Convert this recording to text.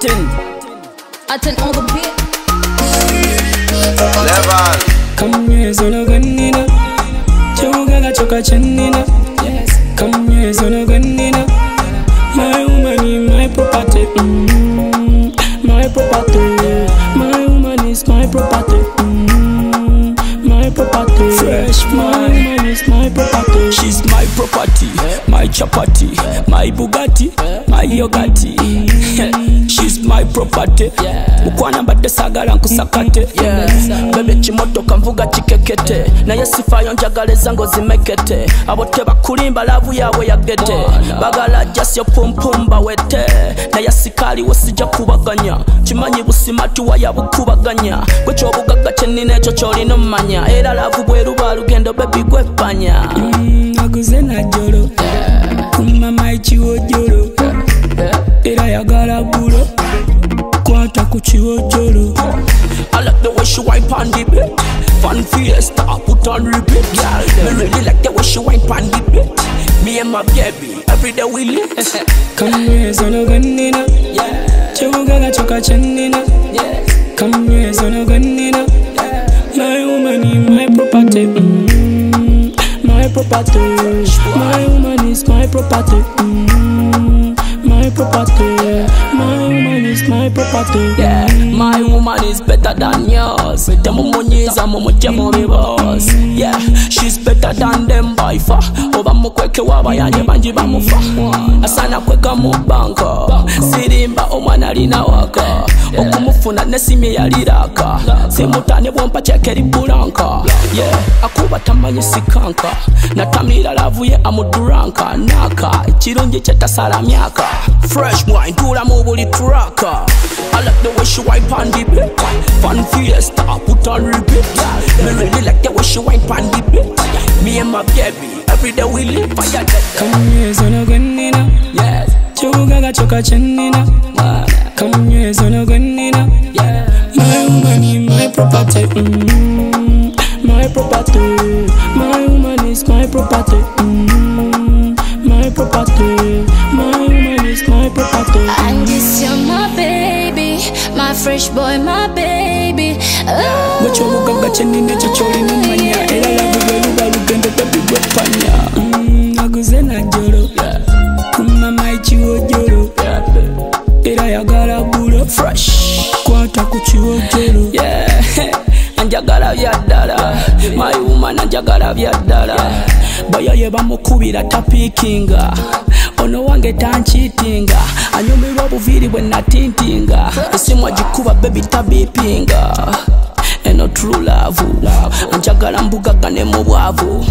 I turn on the beat. 11. Come here, solo ganina. 조가가 조가 찬이나. Come here, solo ganina. My woman is my property. My property. My woman is my property. My property. Fresh, my woman is my property. She's my property. My chapati. My Bugatti. My yogati. She's my property. Mukwana mbadde sagala nkusakate. Bebe chimotoka mvuga chikekete. Na yesifa yonjagale zango zimekete. Abote bakulimba lavu yawe ya gete. Bagala jasyo pumpumba wete. Na yesikali wasija kubaganya. Chimanyi busimatu waya bukubaganya. Kwecho bugaga chenine chochori no manya. Era lavu bweru balugendo baby gwepanya. Aguzena joro. Kumama ichiwo joro. Era yagala bulo kwata kuchiwojolo. I like the way she wipe on the bit. Fun fiesta put on repeat, girl. Me really like the way she wipe on the bit. Me and my baby every day we live. Come here solo ganina. Yeah. Chogaga choka chanina. Yeah. Come here solo ganina. My woman is my property. My property. My woman is my property. My property, yeah. My woman is my property, yeah. My woman is better than yours. Yeah, she's better than them by far. Oba mukweke waba yaje banji bamufa. Asana kweka mu banko. Sirimba omwana alina waka. Okumufuna nesime yaliraka. Simutane bwompa chekeri bulanka. Yeah, akuba tamanyi sikanka. Natamira lavu ye amuduranka. Naka, ekirungi kyetasala myaka. Fresh wine, dura mobile tracker. I like the way she wipe on the bit. Fun fiesta, put on repeat. Me really like the way she wipe on the bit. Me and my baby, every day we live fire. Come here, solo ganina. Yes. Chogaga choka chanina. Come here, solo ganina. Yeah. My woman is my property. My property. My woman is my property. My property. My woman is my property. And this you're my baby, my fresh boy, my baby. Oh. Yeah. Njagala vyadala, my woman njagala vyadala. Baya yeba mukubira tapikinga, ono wange tanchitinga. Anyumirwa obuviri bwe natintinga, esimwa jikuba baby tabipinga. Eno true love, njagala mbugagane mu bwavu.